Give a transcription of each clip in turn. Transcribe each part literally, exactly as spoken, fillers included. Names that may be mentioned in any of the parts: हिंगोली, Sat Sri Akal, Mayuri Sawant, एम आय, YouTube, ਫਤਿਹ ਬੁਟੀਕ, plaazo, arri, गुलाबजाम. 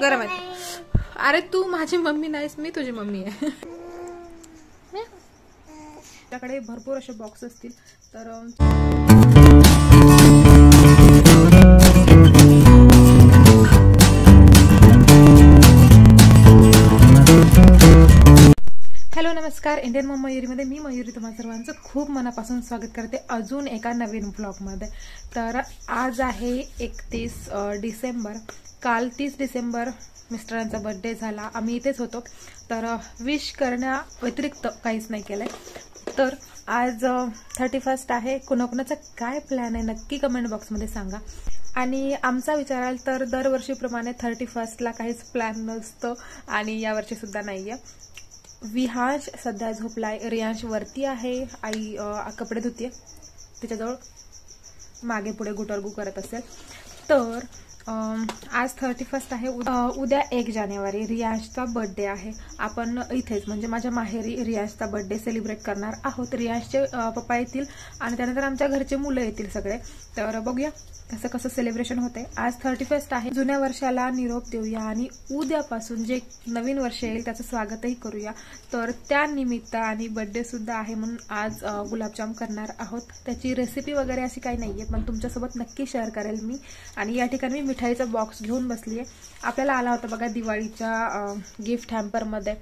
गरम आहेत. अरे तू माझी मम्मी नाहीस, मी तुझी मम्मी आहे. त्याकडे भरपूर असे बॉक्स असतील तर हेलो नमस्कार. इंडियन मॉम मयूरीमध्ये मी मयूरी तुम्हा सर्वांचं खूप मनापासून स्वागत करते अजून एका नवीन ब्लॉगमध्ये. तर आज आहे एकतीस डिसेंबर. काल तीस डिसेंबर मिस्टरांचा बर्थडे झाला. आम्ही इथेच होतो तर विश करण्या व्यतिरिक्त काहीच नाही केलं. तर आज थर्टी फर्स्ट आहे. कुणाकुणाचा काय प्लॅन आहे नक्की कमेंट बॉक्समध्ये सांगा. आणि आमचा विचाराल तर दरवर्षीप्रमाणे थर्टी फर्स्टला काहीच प्लॅन नसतो आणि यावर्षीसुद्धा नाही आहे. विहांश सध्या झोपलाय, रियांश वरती आहे, आई कपडे धुते तिच्याजवळ मागे पुढे गुटरगु करत असेल. तर आज थर्टी फर्स्ट आहे, उद्या एक जानेवारी रियांशचा बर्थडे आहे. आपण इथेच म्हणजे माझ्या माहेरी रियांशचा बर्थडे सेलिब्रेट करणार आहोत. रियांशचे पप्पा येतील आणि त्यानंतर आमच्या घरचे मुलं येतील सगळे. तर बघूया कसं कसं सेलिब्रेशन होते. आज थर्टी फर्स्ट आहे, जुन्या वर्षाला निरोप देऊया आणि उद्यापासून जे नवीन वर्ष येईल त्याचं स्वागतही करूया. तर त्या निमित्त आणि बर्थडेसुद्धा आहे म्हणून आज गुलाबजाम करणार आहोत. त्याची रेसिपी वगैरे अशी काही नाही आहे पण तुमच्यासोबत नक्की शेअर करेल मी. आणि या ठिकाणी मी मिठाईचा बॉक्स घेऊन बसली आहे. आपल्याला आला होता बघा दिवाळीच्या गिफ्ट हॅम्परमध्ये,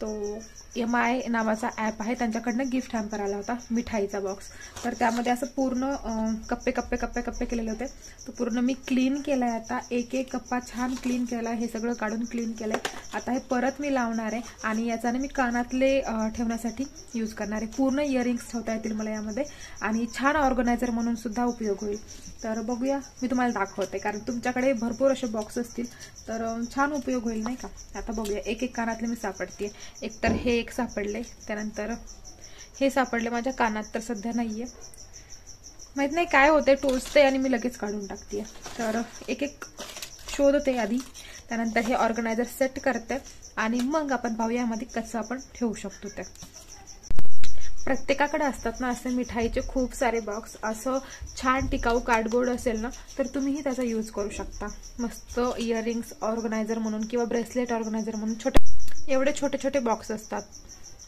तो एम आय नावाचा ॲप आहे त्यांच्याकडनं गिफ्ट हॅम्पर आला होता मिठाईचा बॉक्स. तर त्यामध्ये असं पूर्ण कप्पे कप्पे कप्पे कप्पे केलेले होते. तो पूर्ण मी क्लीन केला आहे. आता एक एक कप्पा छान क्लीन केला, हे सगळं काढून क्लीन केलं आहे. आता हे परत मी लावणार आहे आणि याच्याने मी कानातले ठेवण्यासाठी यूज करणार आहे. पूर्ण इयरिंग्स ठेवता येतील मला यामध्ये आणि छान ऑर्गनायझर म्हणून सुद्धा उपयोग होईल. तर बघूया, मी तुम्हाला दाखवते कारण तुमच्याकडे भरपूर असे बॉक्स असतील तर छान उपयोग होईल नाही का. आता बघूया, एक एक कानातले मी सापडते. एकतर हे एक सापडले, त्यानंतर हे सापडले. माझ्या कानात तर सध्या नाहीये, माहीत नाही काय होते, टोचते आणि मी लगेच काढून टाकते. तर एक एक शोधते आधी, त्यानंतर हे ऑर्गनायझर सेट करते आणि मग आपण पाहूया यामध्ये कसं आपण ठेवू शकतो ते. प्रत्येकाकडे असतात ना असे मिठाईचे खूप सारे बॉक्स. असं छान टिकाऊ कार्डबोर्ड असेल ना तर तुम्हीही त्याचा यूज करू शकता. मस्त इयरिंग्स ऑर्गनायझर म्हणून किंवा ब्रेसलेट ऑर्गनायझर म्हणून छोटे एवढे छोटे छोटे बॉक्स असतात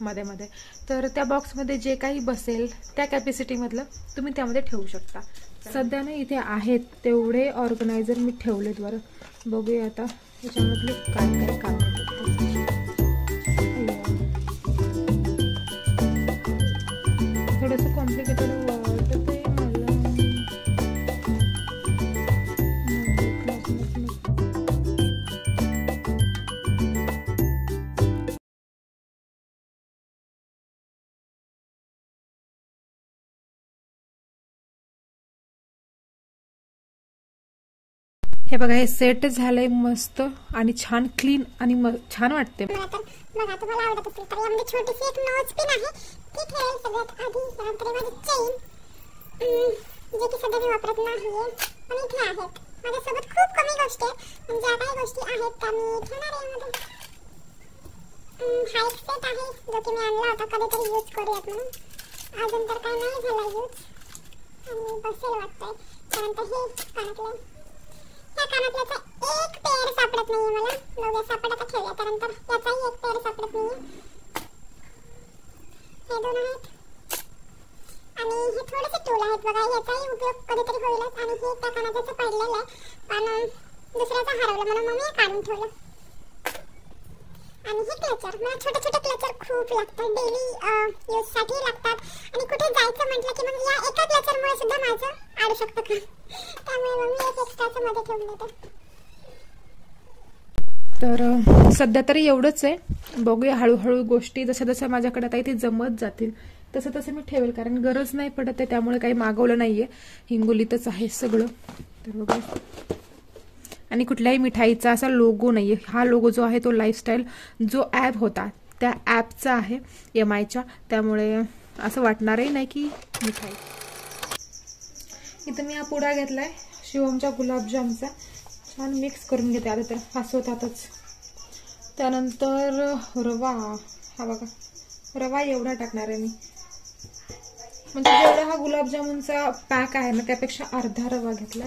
मध्ये मध्ये. तर त्या बॉक्समध्ये जे काही बसेल त्या कॅपॅसिटीमधलं तुम्ही त्यामध्ये ठेवू शकता. सध्या ना इथे आहेत तेवढे ऑर्गनायझर मी ठेवलेत. बरं बघूया आता याच्यामधले काय काय काम. थोडंसं कॉम्प्लिकेटेड वाटत आहे मला. हे बघा, हे सेट झालंय मस्त आणि छान क्लीन आणि छान वाटते. ठीक आहे, सगळ्यात आधी यानंतर माझी चेन जे की सध्या मी वापरत नाही पण इथे आहेत. माझ्यासोबत खूप कमी गोष्टी आहेत पण ज्या काही गोष्टी आहेत त्या मी ठेवणार आहे यामध्ये. हा एक सेट आहे जो की मी आणला होता कधीतरी यूज करूयात म्हणून. अजून तर काय नाही झाला यूज आणि बसेल वाटतंय. त्यानंतर हे कानातलं, त्या कानातल्याचा एक पेअर सापडत नाही आहे मला. दोघे सापड आता ठेवूया. त्यानंतर याचाही एक पेअर सापडत नाही आहे. हे दोन आहेत आणि हे थोडेसे टोल आहेत बघा, याचाही उपयोग कधीतरी होईलच. आणि हे त्या कानाचं पडलेलं आहे पण दुसऱ्याचं हरवलं म्हणून मग मी काढून ठेवलं. आणि हे क्लचर, मला छोटे छोटे क्लचर खूप लागतात, डेली यूजसाठी लागतात. आणि कुठे जायचं म्हटलं की मग या एका क्लचरमुळे सुद्धा माझं आडू शकतं का, त्यामुळे मग मी एक एक्स्ट्राचं मध्ये ठेवलं होतं. तर सध्या तरी एवढंच आहे. बघूया हळूहळू गोष्टी जशा जशा माझ्याकडे आता इथे जमत जातील तसं तसं मी ठेवेल कारण गरज नाही पडत आहे, त्यामुळे काही मागवलं नाहीये. हिंगोलीतच आहे सगळं. तर बघूया. आणि कुठल्याही मिठाईचा असा लोगो नाहीये. हा लोगो जो आहे तो लाईफस्टाईल जो ॲप होता त्या ॲपचा आहे एम आयच्या, त्यामुळे असं वाटणारही नाही की मिठाई. इथं मी हा पुडा घेतलाय शिवमच्या गुलाबजामचा, छान मिक्स करून घेते आता तर हसवतातच. त्यानंतर रवा, हा बघा रवा एवढा टाकणार आहे मी. म्हणजे जेवढा हा गुलाबजामुनचा पॅक आहे ना त्यापेक्षा अर्धा रवा घेतला.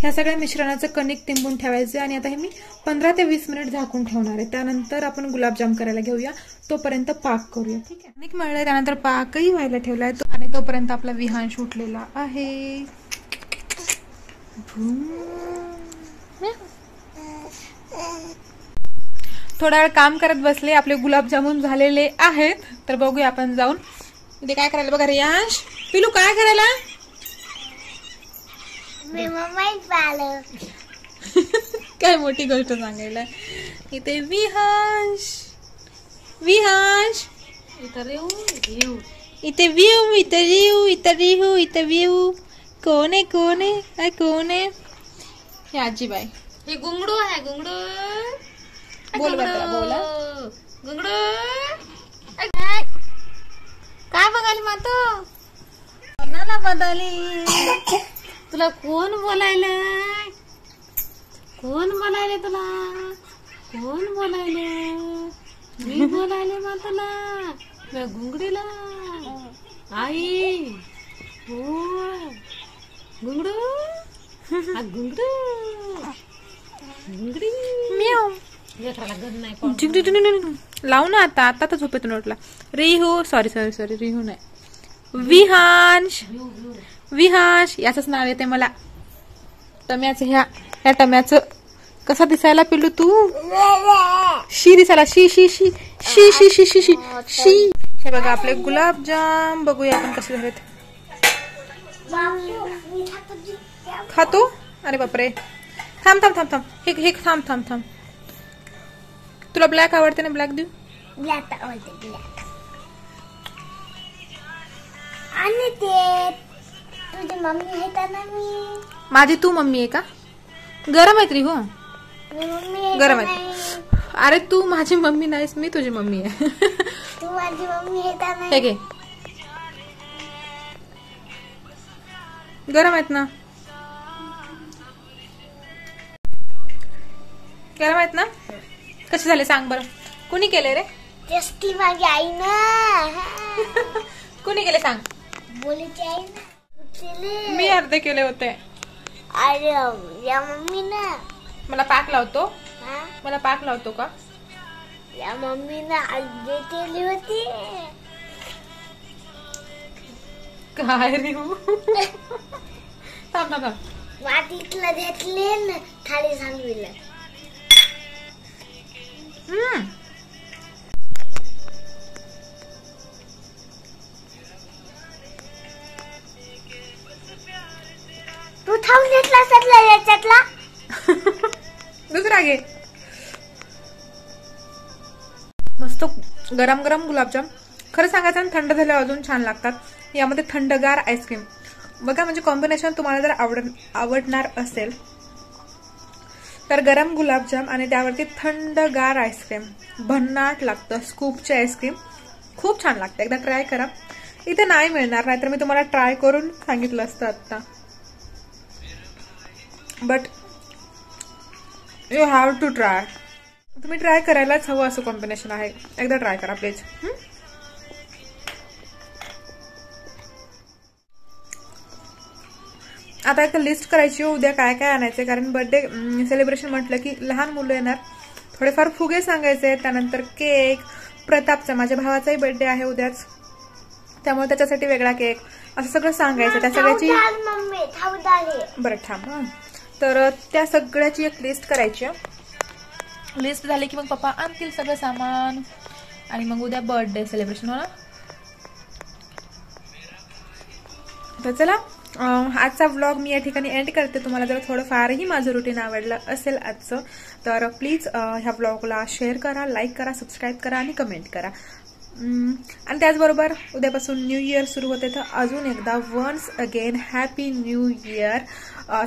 ह्या सगळ्या मिश्रणाचं कणिक तिंबून ठेवायचं आणि आता हे मी पंधरा ते वीस मिनिट झाकून ठेवणार आहे। त्यानंतर आपण गुलाबजाम करायला घेऊया, तोपर्यंत पाक करूया। ठीक आहे, कणिक मळले त्यानंतर पाकही व्हायला ठेवलाय तो आणि तोपर्यंत आपला विहान सुटलेला आहे। थोडा वेळ काम करत बसले, आपले गुलाबजामुन झालेले आहेत। तर बघूया आपण जाऊन इथे काय करायला। बघा रियांश, पिलू काय करायला? मी मोबाईल पाहिलं। काय मोठी गोष्ट सांगायला। इथे विहांश विहांश इथे रिहू रिहू इथे व्यू इथे रिहू इथे रिहू इथे व्यू कोणे कोणे काय कोणे हे आजीबाई हे गुंगडू आहे गुंगडू बोल बत्रा बोला गुंगडू काय काय बघाली मातो कोणाला बदली तुला कोण बोलायला कोण बोलायला तुला कोण बोलायला मी बोलायला मा तुला मी घुंगडीला आई हो घुंगडू हा घुंगडू घुंगडी म्याव लेकराला गन नाही पडू लावू ना आता आता तर झोपेतून उठला Rihu sorry sorry sorry Rihu नाही विहांश विहांश याचंच नाव येते मला। टम्याचं ह्या ह्या टम्याचं कसा दिसायला पिलू तू शी दिसायला शी शी शी शी शी शी शी शी शी हे बघा आपले गुलाबजाम बघूया आपण कसे झालेत। खातो अरे बापरे थांब थांब थांब थांब हे हे थांब थांब थांब तुला ब्लॅक आवडते ना ब्लॅक देऊ ब्लॅक आवडते ब्लॅक आणि ते तुझी मम्मी है का मी माझी तू मम्मी है का गरम है तरी हो गरम है अरे तू माझी मम्मी नाहीस मी तुझी मम्मी है तू माझी मम्मी है का नाही गरम है ना गरम है ना कसे झाले सांग बरं कोणी केले रे टेस्टी माझी आई ना कोणी केले सांग बोले आई ना मी अर्धे केले होते। अरे या मम्मी ना मला पाक लावतो मला पाक लावतो का या मम्मी ना अर्धे केले होते काय रे थांब थांब वाटीतलं घेतले ना थाळी सांगविलं हम्म दुसरा घे मस्त गरम गरम गुलाबजाम खरं सांगायचं ना थंड झाल्यावर अजून छान लागतात। यामध्ये थंडगार आईस्क्रीम बघा म्हणजे कॉम्बिनेशन तुम्हाला जर आवड आवडणार असेल तर गरम गुलाबजाम आणि त्यावरती थंडगार आईस्क्रीम भन्नाट लागतं। स्कूपची आईस्क्रीम खूप छान लागते, एकदा ट्राय करा। इथे नाही मिळणार नाहीतर मी तुम्हाला ट्राय करून सांगितलं असतं आता। But you have to try. तुम्ही ट्राय करायलाच हवं असं कॉम्बिनेशन आहे. एकदा ट्राय करा प्लीज. आता एक लिस्ट करायची उद्या काय काय आणायचे, कारण बर्थडे सेलिब्रेशन म्हटलं की लहान मुलं येणार. थोडेफार फुगे सांगायचे, त्यानंतर केक. प्रतापचा माझ्या भावाचाही बर्थडे आहे उद्याच, त्यामुळे त्याच्यासाठी वेगळा केक, असं सगळं सांगायचं. त्या सगळ्याची बरं थांब. तर त्या सगळ्याची एक लिस्ट करायची. लिस्ट झाली की मग पप्पा आणतील सगळं सामान आणि मग उद्या बर्थडे सेलिब्रेशन होणार. तर चला, आजचा व्लॉग मी या ठिकाणी एंड करते. तुम्हाला जर थोडंफारही माझं रुटीन आवडलं असेल आजचं, तर प्लीज ह्या व्लॉगला शेअर करा, लाईक करा, सबस्क्राईब करा आणि कमेंट करा. आणि त्याचबरोबर उद्यापासून न्यू इयर सुरू होते, तर अजून एकदा once again happy new year.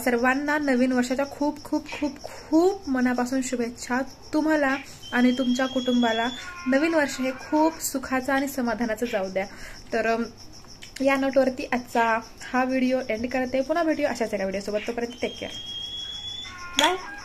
सर्वांना नवीन वर्षाच्या खूप खूप खूप खूप मनापासून शुभेच्छा तुम्हाला आणि तुमच्या कुटुंबाला. नवीन वर्ष हे खूप सुखाचं आणि समाधानाचं जाऊ द्या. तर या नोटवरती आजचा हा व्हिडिओ एंड करते. पुन्हा व्हिडिओ अशाच एका व्हिडिओसोबत. तोपर्यंत टेक केअर, बाय.